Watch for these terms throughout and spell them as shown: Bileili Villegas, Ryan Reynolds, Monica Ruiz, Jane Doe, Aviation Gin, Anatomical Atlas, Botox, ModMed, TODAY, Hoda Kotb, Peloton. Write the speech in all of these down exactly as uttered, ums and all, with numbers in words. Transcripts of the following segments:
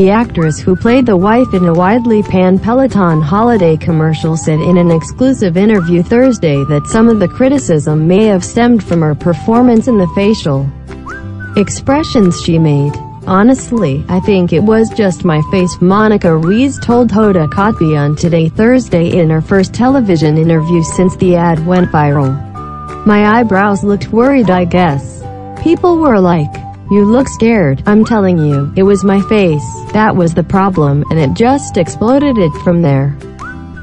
The actress who played the wife in a widely panned Peloton holiday commercial said in an exclusive interview Thursday that some of the criticism may have stemmed from her performance and the facial expressions she made. "Honestly, I think it was just my face," Monica Ruiz told Hoda Kotb on TODAY Thursday in her first television interview since the ad went viral. "My eyebrows looked worried, I guess. People were like, 'You look scared.' I'm telling you, it was my face. That was the problem, and it just exploded it from there."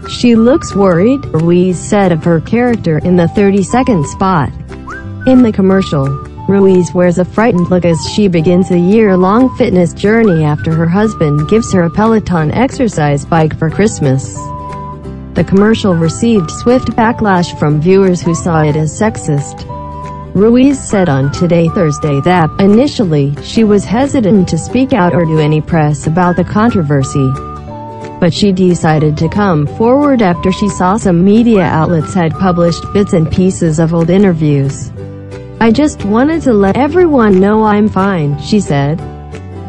She looks worried, Ruiz said of her character in the thirty-second spot in the commercial. Ruiz wears a frightened look as she begins a year-long fitness journey after her husband gives her a Peloton exercise bike for Christmas. The commercial received swift backlash from viewers who saw it as sexist. Ruiz said on TODAY Thursday that, initially, she was hesitant to speak out or do any press about the controversy, but she decided to come forward after she saw some media outlets had published bits and pieces of old interviews. "I just wanted to let everyone know I'm fine," she said.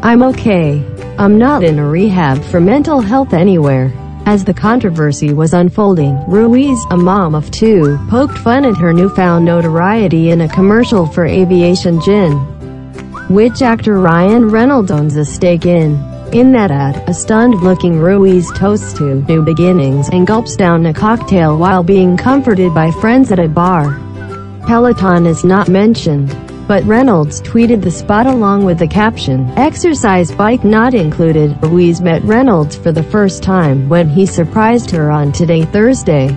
"I'm okay. I'm not in a rehab for mental health anywhere." As the controversy was unfolding, Ruiz, a mom of two, poked fun at her newfound notoriety in a commercial for Aviation Gin, which actor Ryan Reynolds owns a stake in. In that ad, a stunned-looking Ruiz toasts to new beginnings and gulps down a cocktail while being comforted by friends at a bar. Peloton is not mentioned, but Reynolds tweeted the spot along with the caption, "Exercise bike not included." Ruiz met Reynolds for the first time when he surprised her on TODAY Thursday.